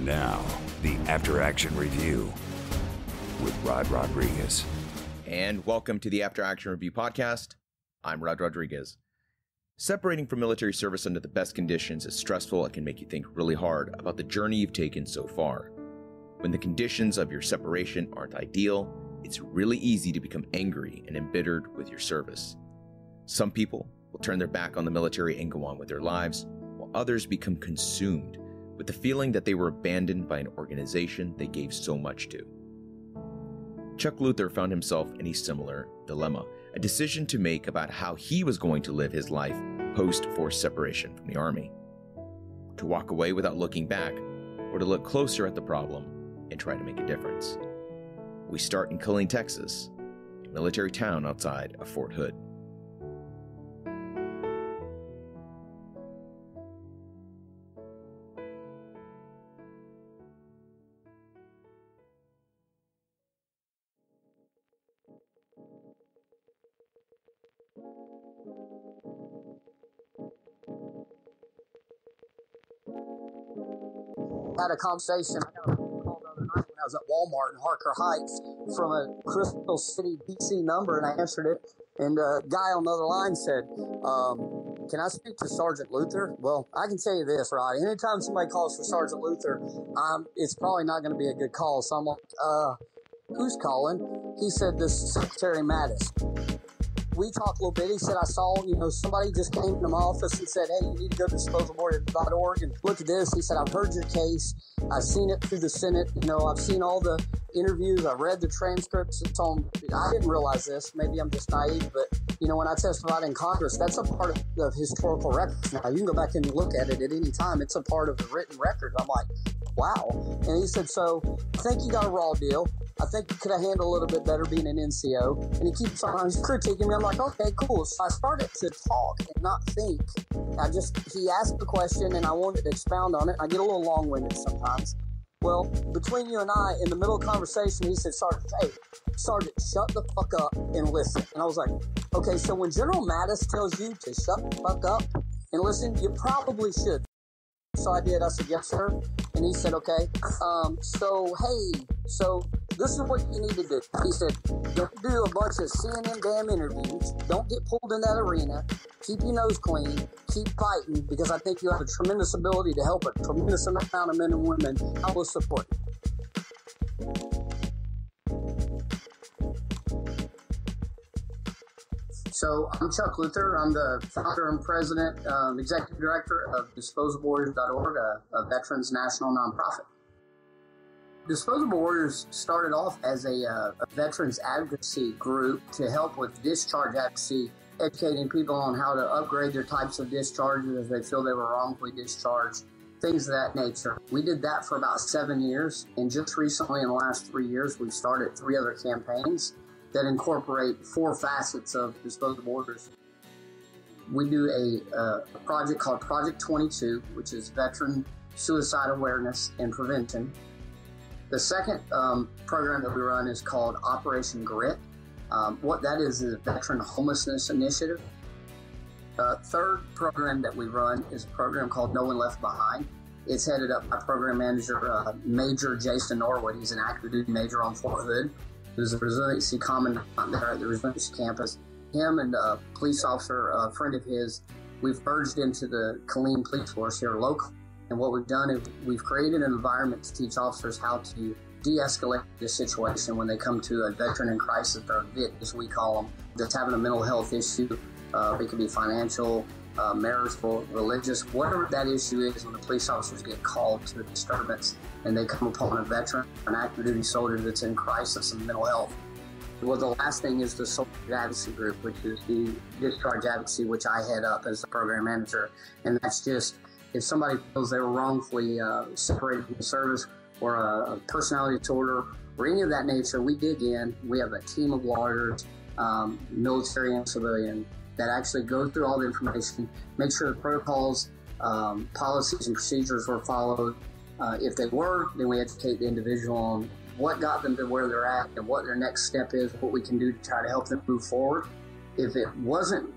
And now, the After Action Review with Rod Rodriguez. And welcome to the After Action Review podcast. I'm Rod Rodriguez. Separating from military service under the best conditions is stressful and can make you think really hard about the journey you've taken so far. When the conditions of your separation aren't ideal, it's really easy to become angry and embittered with your service. Some people will turn their back on the military and go on with their lives, while others become consumed with the feeling that they were abandoned by an organization they gave so much to. Chuck Luther found himself in a similar dilemma, a decision to make about how he was going to live his life post-forced separation from the Army. To walk away without looking back, or to look closer at the problem and try to make a difference. We start in Killeen, Texas, a military town outside of Fort Hood. Had a conversation. I got a phone call the other night when I was at Walmart in Harker Heights from a Crystal City, D.C. number, and I answered it. And a guy on the other line said, "Can I speak to Sergeant Luther?" Well, I can tell you this, Rod. Anytime somebody calls for Sergeant Luther, it's probably not going to be a good call. So I'm like, "Who's calling?" He said, "This is Secretary Mattis." We talked a little bit. He said, "I saw, somebody just came to my office and said, hey, you need to go to disposablewar.org and look at this." He said, "I've heard your case. I've seen it through the Senate. I've seen all the interviews. I've read the transcripts." I didn't realize this. Maybe I'm just naive, but, when I testified in Congress, that's a part of the historical records. Now, you can go back and look at it at any time. It's a part of the written record. I'm like, wow. And he said, "So I think you got a raw deal. I think you could have handled a little bit better being an NCO." And he keeps on critiquing me. I'm like, okay, cool. So I started to talk and not think. He asked the question and I wanted to expound on it. I get a little long-winded sometimes. Well, between you and I, in the middle of conversation, he said, Sergeant, shut the fuck up and listen." And I was like, okay, so when General Mattis tells you to shut the fuck up and listen, you probably should. So I did. I said, "Yes, sir." And he said, "Okay. So this is what you need to do." He said, "Don't do a bunch of CNN damn interviews. Don't get pulled in that arena. Keep your nose clean. Keep fighting, because I think you have a tremendous ability to help a tremendous amount of men and women. I will support you." So I'm Chuck Luther. I'm the founder and president, executive director of DisposableWarriors.org, a veterans national nonprofit. Disposable Warriors started off as a veterans advocacy group to help with discharge advocacy, educating people on how to upgrade their types of discharges if they feel they were wrongfully discharged, things of that nature. We did that for about 7 years, and just recently in the last 3 years, we've started 3 other campaigns that incorporate 4 facets of Disposable Warriors. We do a project called Project 22, which is veteran suicide awareness and prevention. The second program that we run is called Operation Grit. What that is a veteran homelessness initiative. Third program that we run is a program called No One Left Behind. It's headed up by program manager Major Jason Norwood. He's an active duty major on Fort Hood. There's a resiliency commandant there at the resiliency campus. Him and a police officer, a friend of his, we've merged into the Killeen Police Force here locally. And what we've done is we've created an environment to teach officers how to de-escalate the situation when they come to a veteran in crisis, or a VIT, as we call them, that's having a mental health issue. It could be financial, marital, religious, whatever that issue is. When the police officers get called to a disturbance and they come upon a veteran, an active duty soldier that's in crisis and mental health. Well, the last thing is the Soldier Advocacy Group, which is the discharge advocacy, which I head up as the program manager. And that's just if somebody feels they were wrongfully separated from the service, or a personality disorder, or any of that nature, we dig in. We have a team of lawyers, military and civilian, that actually go through all the information, make sure the protocols, policies, and procedures were followed. If they were, then we educate the individual on what got them to where they're at and what their next step is, what we can do to try to help them move forward. If it wasn't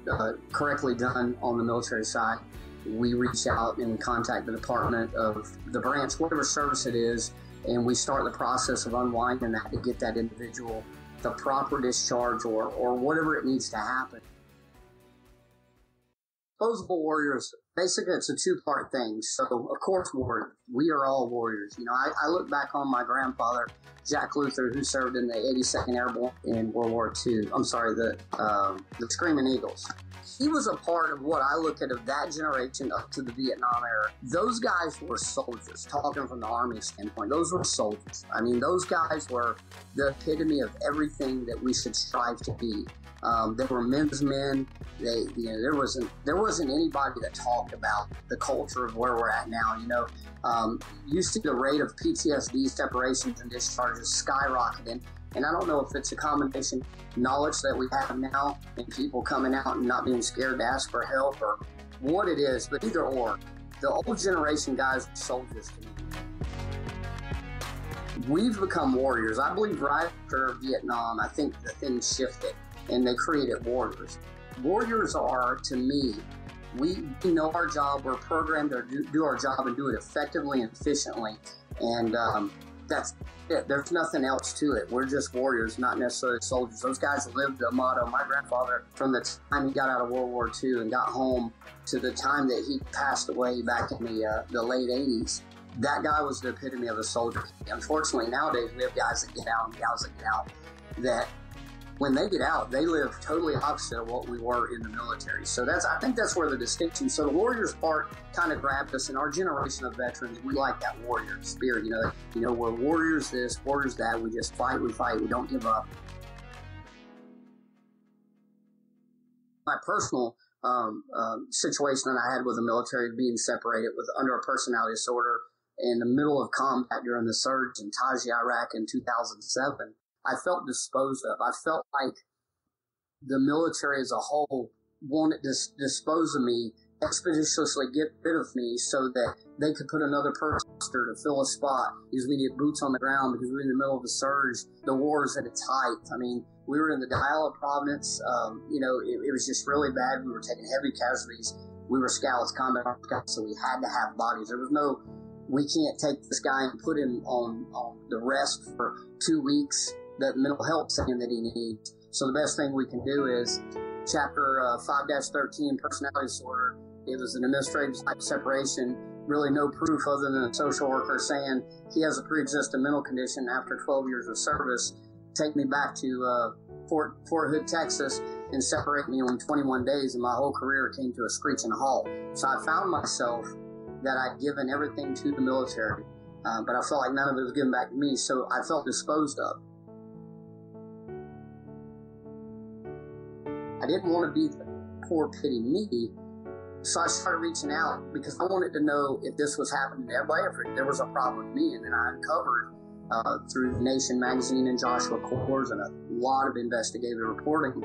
correctly done on the military side, we reach out and contact the department of the branch, whatever service it is, and we start the process of unwinding that to get that individual the proper discharge or whatever it needs to happen. Disposable Warriors, basically it's a two-part thing. So, of course, warriors. We are all warriors. You know, I look back on my grandfather, Jack Luther, who served in the 82nd Airborne in World War II. I'm sorry, the Screaming Eagles. He was a part of what I look at of that generation up to the Vietnam era. Those guys were soldiers, talking from the Army standpoint. Those were soldiers. I mean, those guys were the epitome of everything that we should strive to be. They were men's men. There wasn't anybody that talked about the culture of where we're at now. You know, you see the rate of PTSD separations and discharges skyrocketing. And I don't know if it's a combination knowledge that we have now and people coming out and not being scared to ask for help or what it is, but either or. The old generation guys were soldiers to me. We've become warriors. I believe right after Vietnam, I think the thing shifted and they created warriors. Warriors are, to me, we know our job, we're programmed to do our job and do it effectively and efficiently. And that's it. There's nothing else to it. We're just warriors, not necessarily soldiers. Those guys lived the motto. My grandfather, from the time he got out of World War II and got home to the time that he passed away back in the late 80s, that guy was the epitome of a soldier. Unfortunately, nowadays we have guys that get out and gals that get out that when they get out, they live totally opposite of what we were in the military. So I think that's where the distinction. So the warriors part kind of grabbed us, and our generation of veterans, we like that warrior spirit. You know, we're warriors this, warriors that. We just fight, we fight, we don't give up. My personal situation that I had with the military, being separated with under a personality disorder in the middle of combat during the surge in Taji, Iraq in 2007. I felt disposed of. I felt like the military as a whole wanted to dispose of me, expeditiously get rid of me so that they could put another person to fill a spot, because we needed boots on the ground, because we were in the middle of a surge. The war is at its height. I mean, we were in the Diala province. You know, it was just really bad. We were taking heavy casualties. We were scouts, combat scouts, so we had to have bodies. There was no, we can't take this guy and put him on the rest for 2 weeks. That mental health thing that he needs. So the best thing we can do is Chapter 5-13, personality disorder. It was an administrative type separation, really no proof other than a social worker saying he has a pre-existing mental condition after 12 years of service. Take me back to Fort Hood, Texas, and separate me in 21 days, and my whole career came to a screeching halt. So I found myself that I'd given everything to the military, but I felt like none of it was given back to me, so I felt disposed of. I didn't want to be the poor pity me, so I started reaching out because I wanted to know if this was happening to everybody, if there was a problem with me. And then I uncovered through Nation Magazine and Joshua Cors and a lot of investigative reporting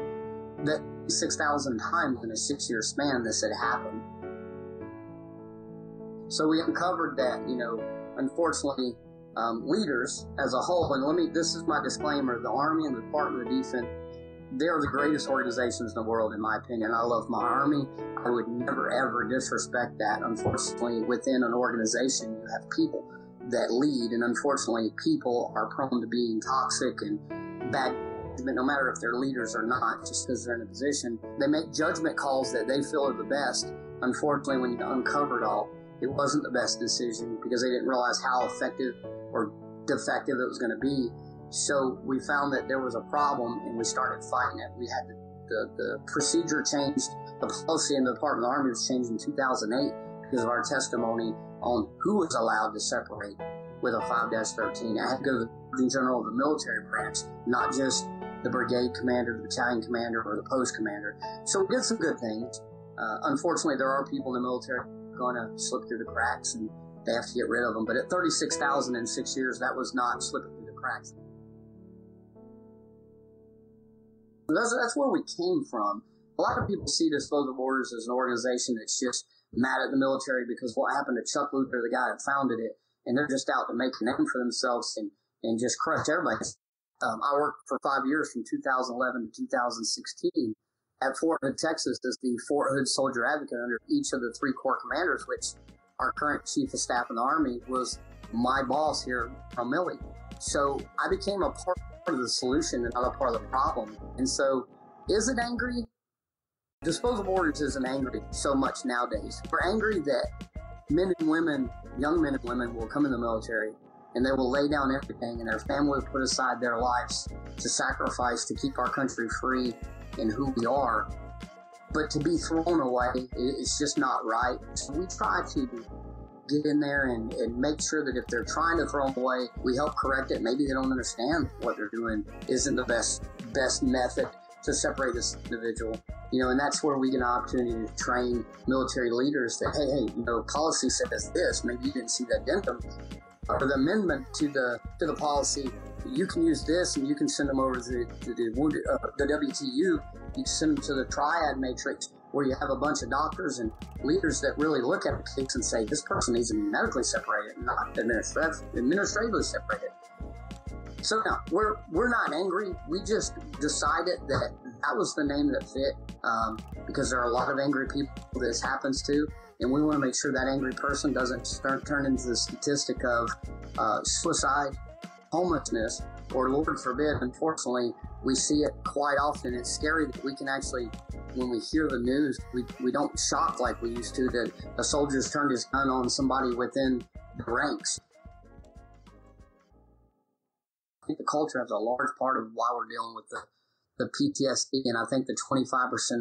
that 6,000 times in a 6-year span this had happened. So we uncovered that, you know, unfortunately, leaders as a whole, and this is my disclaimer, the Army and the Department of Defense, they're the greatest organizations in the world, in my opinion. I love my Army. I would never, ever disrespect that. Unfortunately, within an organization, you have people that lead, and unfortunately, people are prone to being toxic and bad, no matter if they're leaders or not, just because they're in a position. They make judgment calls that they feel are the best. Unfortunately, when you uncover it all, it wasn't the best decision because they didn't realize how effective or defective it was going to be. So we found that there was a problem, and we started fighting it. We had the procedure changed. The policy in the Department of the Army was changed in 2008 because of our testimony on who was allowed to separate with a 5-13. I had to go to the Surgeon General of the military branch, not just the brigade commander, the battalion commander, or the post commander. So we did some good things. Unfortunately, there are people in the military going to slip through the cracks, and they have to get rid of them. But at 36,000 in 6 years, that was not slipping through the cracks. That's where we came from. A lot of people see Disposable Warriors as an organization that's just mad at the military because what happened to Chuck Luther, the guy that founded it, and they're just out to make a name for themselves and just crush everybody. I worked for 5 years from 2011 to 2016 at Fort Hood, Texas, is the Fort Hood Soldier Advocate under each of the three Corps commanders, which our current Chief of Staff in the Army was my boss here from Millie. So I became a part of the solution and not a part of the problem. And so, is it angry? Disposable Warriors isn't angry so much nowadays. We're angry that men and women, young men and women, will come in the military and they will lay down everything, and their family will put aside their lives to sacrifice to keep our country free and who we are. But to be thrown away, it's just not right. So we try to get in there and make sure that if they're trying to throw them away, we help correct it. Maybe they don't understand what they're doing isn't the best method to separate this individual. You know, and that's where we get an opportunity to train military leaders that, hey, you know, policy says this. Maybe you didn't see that addendum or the amendment to the policy. You can use this, and you can send them over to the WTU. You send them to the triad matrix, where you have a bunch of doctors and leaders that really look at a case and say, this person needs to be medically separated, not administratively separated. So no, we're not angry. We just decided that was the name that fit, because there are a lot of angry people this happens to, and we want to make sure that angry person doesn't turn into the statistic of suicide, homelessness, or Lord forbid, unfortunately, we see it quite often. It's scary that we can actually, when we hear the news, we don't shock like we used to, that a soldier's turned his gun on somebody within the ranks. I think the culture has a large part of why we're dealing with the PTSD, and I think the 25% of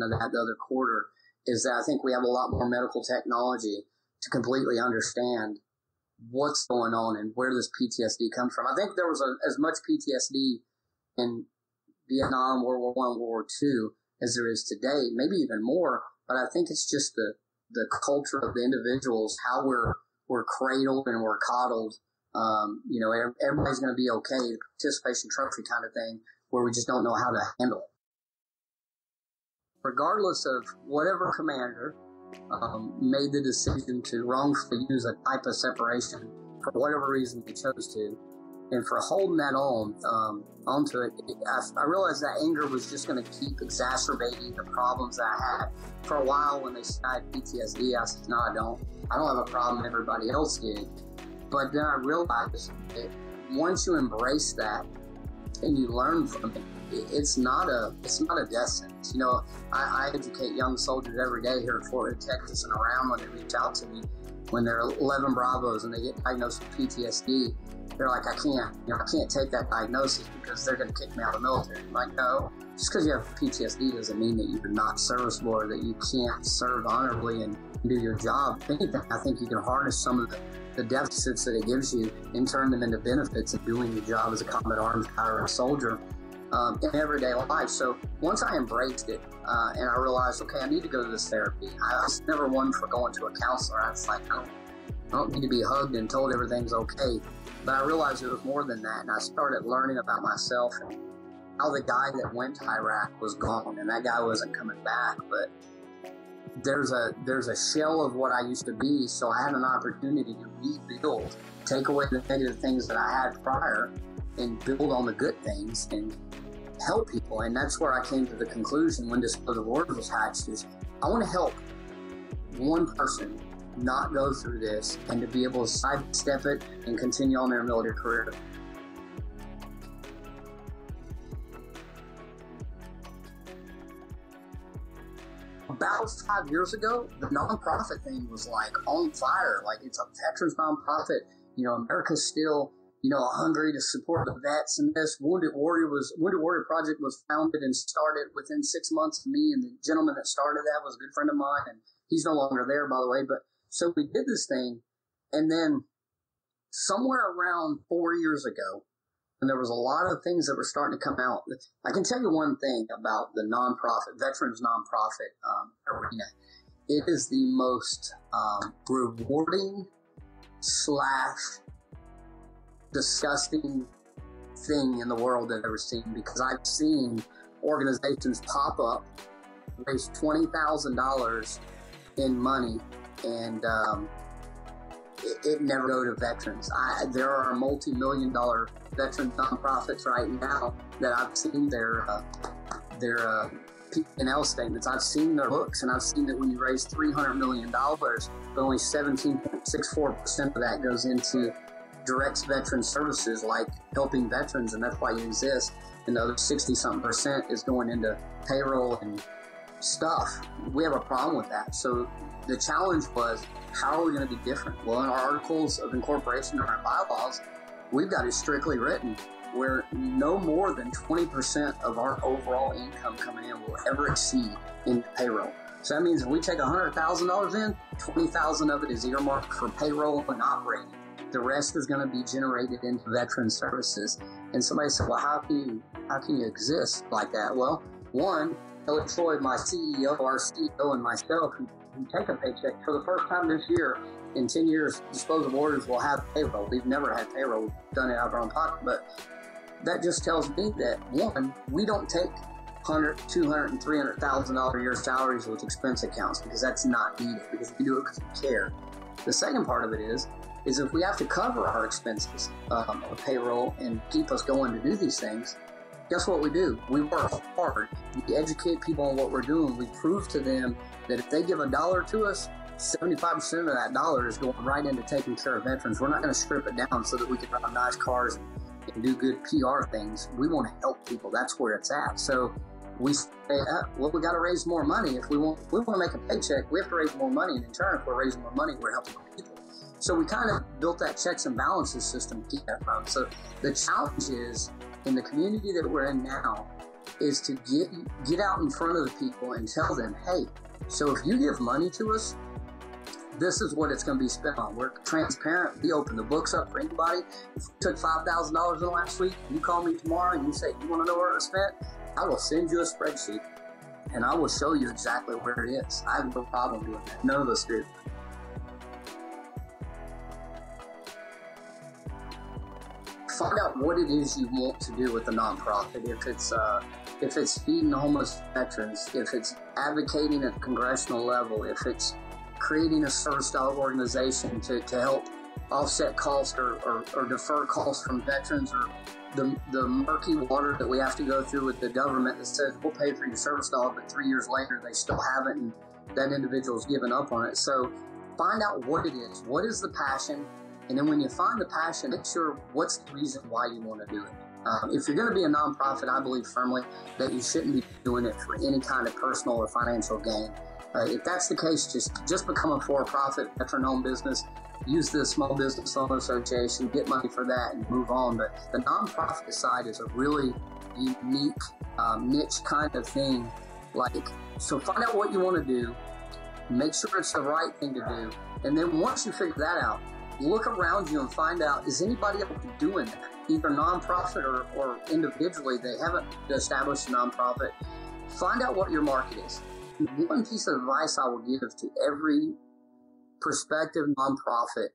that, the other quarter, is that I think we have a lot more medical technology to completely understand what's going on and where this PTSD comes from. I think there was as much PTSD in Vietnam, World War I, World War II, as there is today, maybe even more, but I think it's just the culture of the individuals, how we're cradled and we're coddled. You know, everybody's going to be okay, the participation trophy kind of thing, where we just don't know how to handle it. Regardless of whatever commander made the decision to wrongfully use a type of separation for whatever reason they chose to, and for holding that onto it, I realized that anger was just going to keep exacerbating the problems that I had. For a while, when they said I had PTSD, I said, no, I don't have a problem everybody else did. But then I realized that once you embrace that and you learn from it, it's not a death sentence. You know, I educate young soldiers every day here at Fort Hood, Texas, and around when they reach out to me, when they're 11 Bravos and they get diagnosed with PTSD, they're like, I can't take that diagnosis because they're going to kick me out of the military. I'm like, no, just because you have PTSD doesn't mean that you're not serviceable or that you can't serve honorably and do your job. If anything, I think you can harness some of the deficits that it gives you and turn them into benefits of doing your job as a combat arms guy or a soldier in everyday life. So once I embraced it and I realized, okay, I need to go to this therapy. I was never one for going to a counselor. I was like, I don't need to be hugged and told everything's okay. But I realized it was more than that, and I started learning about myself and how the guy that went to Iraq was gone, and that guy wasn't coming back. But there's a shell of what I used to be, so I had an opportunity to rebuild, take away the negative things that I had prior and build on the good things and help people. And that's where I came to the conclusion when Disposable Warriors was hatched, is I want to help one person not go through this and to be able to sidestep it and continue on their military career. About 5 years ago, the nonprofit thing was like on fire. Like, it's a veterans nonprofit. You know, America's still, you know, hungry to support the vets, and this Wounded Warrior Project was founded and started within 6 months of me, and the gentleman that started that was a good friend of mine, and he's no longer there, by the way. But so we did this thing, and then somewhere around 4 years ago, and there was a lot of things that were starting to come out. I can tell you one thing about the nonprofit, veterans nonprofit arena. It is the most rewarding / disgusting thing in the world I've ever seen, because I've seen organizations pop up, raise $20,000 in money, and it never go to veterans. There are multi-million-dollar veterans nonprofits right now that I've seen their P&L statements. I've seen their books, and I've seen that when you raise $300 million, but only 17.64% of that goes into direct veteran services, like helping veterans, and that's why you exist. And the other 60-something% is going into payroll and stuff. We have a problem with that. So the challenge was, how are we going to be different? Well, in our articles of incorporation and our bylaws, we've got it strictly written where no more than 20% of our overall income coming in will ever exceed in payroll. So that means if we take $100,000 in, $20,000 of it is earmarked for payroll and operating. The rest is going to be generated into veteran services. And somebody said, well, how can you exist like that? Well, one, Philip Floyd, my CEO, our CEO, and myself, who take a paycheck for the first time this year. In 10 years, Disposable Warriors will have payroll. We've never had payroll. We've done it out of our own pocket. But that just tells me that, one, we don't take $100,000, $200,000, and $300,000 a year salaries with expense accounts, because that's not needed, because we do it because we care. The second part of it is if we have to cover our expenses of payroll and keep us going to do these things, guess what we do? We work hard. We educate people on what we're doing. We prove to them that if they give a dollar to us, 75% of that dollar is going right into taking care of veterans. We're not going to strip it down so that we can drive nice cars and do good PR things. We want to help people. That's where it's at. So we say, well, we got to raise more money. If we want to make a paycheck, we have to raise more money. And in turn, if we're raising more money, we're helping people. So we kind of built that checks and balances system to keep that from. So the challenge is, in the community that we're in now, is to get out in front of the people and tell them, hey, so if you give money to us, this is what it's going to be spent on. We're transparent. We open the books up for anybody. If you took $5,000 in the last week, you call me tomorrow and you say, you want to know where it was spent? I will send you a spreadsheet and I will show you exactly where it is. I have no problem doing that. None of us do. Find out what it is you want to do with the nonprofit. If it's feeding homeless veterans, if it's advocating at the congressional level, if it's creating a service-style organization to help offset cost or defer costs from veterans, or the murky water that we have to go through with the government that says we'll pay for your service dog, but 3 years later they still haven't, and that individual's given up on it. So find out what it is. What is the passion? And then when you find the passion, make sure what's the reason why you want to do it. If you're going to be a nonprofit, I believe firmly that you shouldn't be doing it for any kind of personal or financial gain. If that's the case, just become a for-profit, veteran-owned business. Use the Small Business Owner Association, get money for that, and move on. But the nonprofit side is a really unique niche kind of thing. So find out what you want to do. Make sure it's the right thing to do. And then once you figure that out, look around you and find out, is anybody else doing that? Either nonprofit or individually, they haven't established a nonprofit. Find out what your market is. One piece of advice I will give to every prospective nonprofit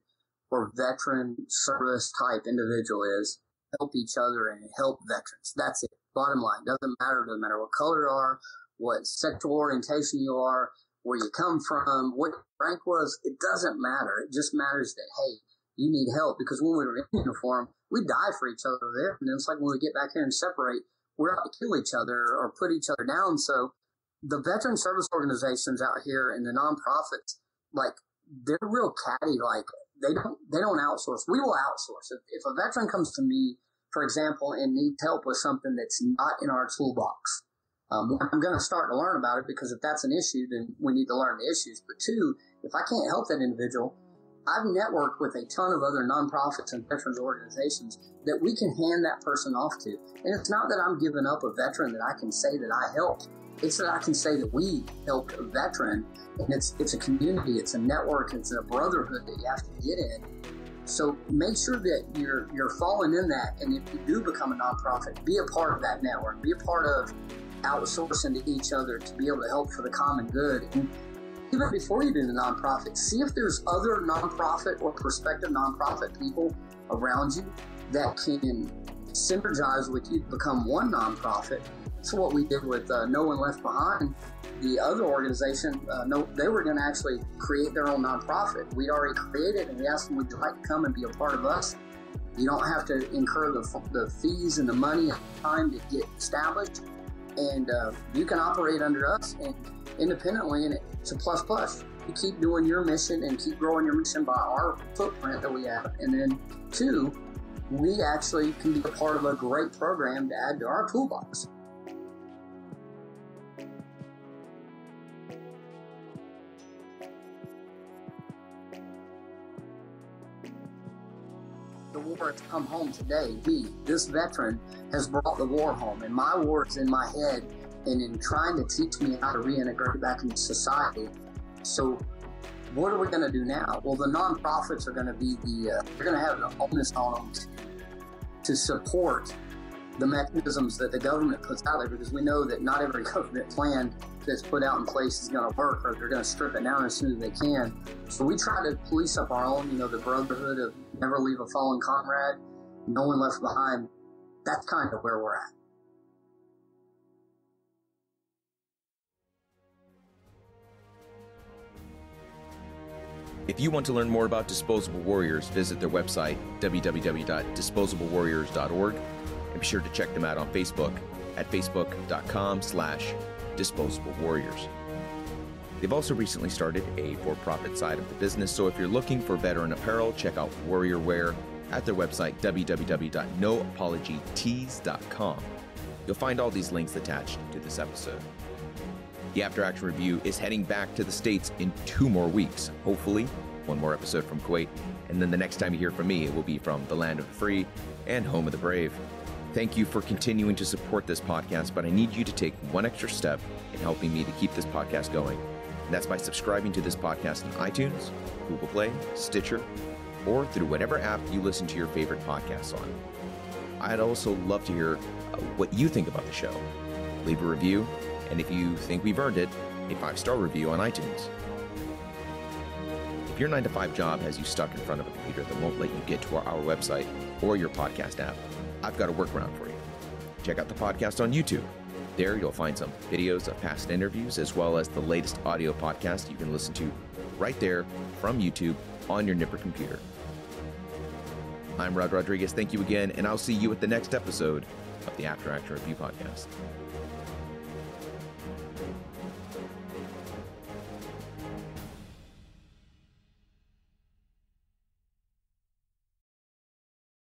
or veteran service type individual is help each other and help veterans. That's it. Bottom line. Doesn't matter what color you are, what sexual orientation you are, where you come from, what your rank was. It doesn't matter. It just matters that, hey, you need help. Because when we were in uniform, we die for each other there. And then it's like when we get back here and separate, we're out to kill each other or put each other down. So the veteran service organizations out here and the nonprofits, they're real catty. They don't outsource. We will outsource. If a veteran comes to me, for example, and needs help with something that's not in our toolbox, I'm going to start to learn about it, because if that's an issue, then we need to learn the issues. But two, if I can't help that individual, I've networked with a ton of other nonprofits and veterans organizations that we can hand that person off to. And it's not that I'm giving up a veteran that I can say that I helped. It's that I can say that we helped a veteran. And it's a community, it's a network, it's a brotherhood that you have to get in. So make sure that you're falling in that. And if you do become a nonprofit, be a part of that network, be a part of outsourcing to each other to be able to help for the common good. And even before you do the nonprofit, see if there's other nonprofit or prospective nonprofit people around you that can synergize with you to become one nonprofit. So what we did with No One Left Behind, the other organization, they were going to actually create their own nonprofit. We'd already created, and we asked them, would you like to come and be a part of us? You don't have to incur the fees and the money and the time to get established. and you can operate under us and independently, and it's a plus plus. You keep doing your mission and keep growing your mission by our footprint that we have. And then two, we actually can be a part of a great program to add to our toolbox. The war has come home today. He, this veteran, has brought the war home, and my war is in my head and in trying to teach me how to reintegrate back into society. So what are we going to do now? Well, the nonprofits are going to be they're going to have an onus on them to support the mechanisms that the government puts out there, because we know that not every government plan that's put out in place is going to work, or they're going to strip it down as soon as they can. So we try to police up our own, the brotherhood of never leave a fallen comrade, no one left behind. That's kind of where we're at. If you want to learn more about Disposable Warriors, visit their website, www.disposablewarriors.org, and be sure to check them out on Facebook at facebook.com/disposablewarriors. They've also recently started a for-profit side of the business, so if you're looking for veteran apparel, check out Warrior Wear at their website, www.noapologytees.com. You'll find all these links attached to this episode. The After Action Review is heading back to the States in 2 more weeks, hopefully one more episode from Kuwait, and then the next time you hear from me, it will be from the land of the free and home of the brave. Thank you for continuing to support this podcast, but I need you to take one extra step in helping me to keep this podcast going. And that's by subscribing to this podcast on iTunes, Google Play, Stitcher, or through whatever app you listen to your favorite podcasts on. I'd also love to hear what you think about the show. Leave a review, and if you think we've earned it, a 5-star review on iTunes. If your 9-to-5 job has you stuck in front of a computer that won't let you get to our website or your podcast app, I've got a workaround for you. Check out the podcast on YouTube. There you'll find some videos of past interviews, as well as the latest audio podcast you can listen to right there from YouTube on your Nipper computer. I'm Rod Rodriguez. Thank you again, and I'll see you at the next episode of the After Action Review Podcast.